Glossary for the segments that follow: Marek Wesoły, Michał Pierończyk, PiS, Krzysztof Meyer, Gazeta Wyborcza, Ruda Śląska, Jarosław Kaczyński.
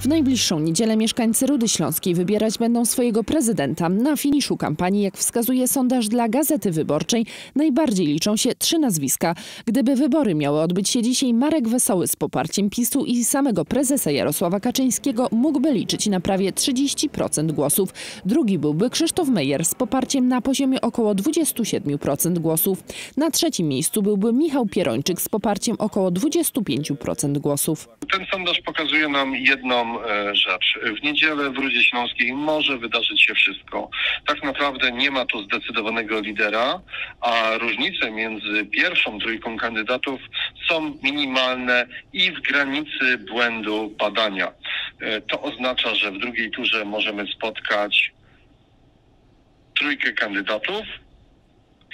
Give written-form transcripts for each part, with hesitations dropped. W najbliższą niedzielę mieszkańcy Rudy Śląskiej wybierać będą swojego prezydenta. Na finiszu kampanii, jak wskazuje sondaż dla Gazety Wyborczej, najbardziej liczą się 3 nazwiska. Gdyby wybory miały odbyć się dzisiaj, Marek Wesoły z poparciem PiS-u i samego prezesa Jarosława Kaczyńskiego mógłby liczyć na prawie 30% głosów. Drugi byłby Krzysztof Meyer z poparciem na poziomie około 27% głosów. Na trzecim miejscu byłby Michał Pierończyk z poparciem około 25% głosów. Ten sondaż pokazuje nam jedną rzecz. W niedzielę w Rudzie Śląskiej może wydarzyć się wszystko. Tak naprawdę nie ma tu zdecydowanego lidera, a różnice między pierwszą trójką kandydatów są minimalne i w granicy błędu badania. To oznacza, że w drugiej turze możemy spotkać trójkę kandydatów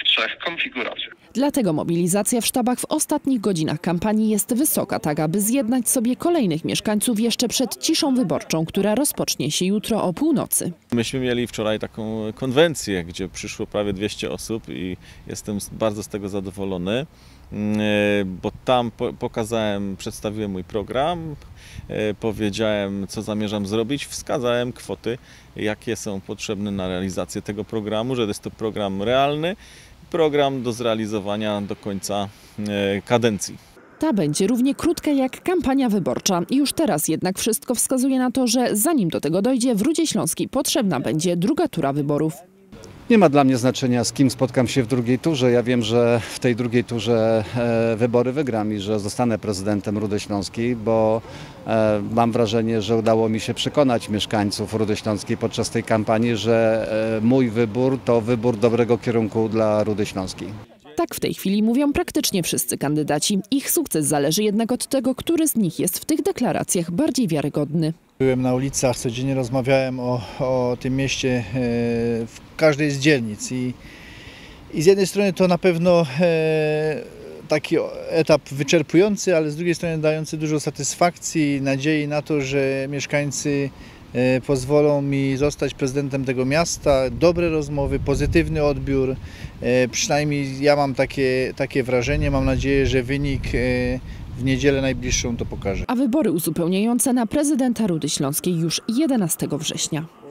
w 3 konfiguracjach. Dlatego mobilizacja w sztabach w ostatnich godzinach kampanii jest wysoka, tak aby zjednać sobie kolejnych mieszkańców jeszcze przed ciszą wyborczą, która rozpocznie się jutro o północy. Myśmy mieli wczoraj taką konwencję, gdzie przyszło prawie 200 osób i jestem bardzo z tego zadowolony, bo tam pokazałem, przedstawiłem mój program, powiedziałem, co zamierzam zrobić, wskazałem kwoty, jakie są potrzebne na realizację tego programu, że jest to program realny, program do zrealizowania do końca kadencji. Ta będzie równie krótka jak kampania wyborcza. Już teraz jednak wszystko wskazuje na to, że zanim do tego dojdzie, w Rudzie Śląskiej potrzebna będzie druga tura wyborów. Nie ma dla mnie znaczenia, z kim spotkam się w drugiej turze. Ja wiem, że w tej drugiej turze wybory wygram i że zostanę prezydentem Rudy Śląskiej, bo mam wrażenie, że udało mi się przekonać mieszkańców Rudy Śląskiej podczas tej kampanii, że mój wybór to wybór dobrego kierunku dla Rudy Śląskiej. Tak w tej chwili mówią praktycznie wszyscy kandydaci. Ich sukces zależy jednak od tego, który z nich jest w tych deklaracjach bardziej wiarygodny. Byłem na ulicach, codziennie rozmawiałem o tym mieście w każdej z dzielnic i z jednej strony to na pewno taki etap wyczerpujący, ale z drugiej strony dający dużo satysfakcji i nadziei na to, że mieszkańcy pozwolą mi zostać prezydentem tego miasta. Dobre rozmowy, pozytywny odbiór. Przynajmniej ja mam takie wrażenie. Mam nadzieję, że wynik w niedzielę najbliższą to pokaże. A wybory uzupełniające na prezydenta Rudy Śląskiej już 11 września.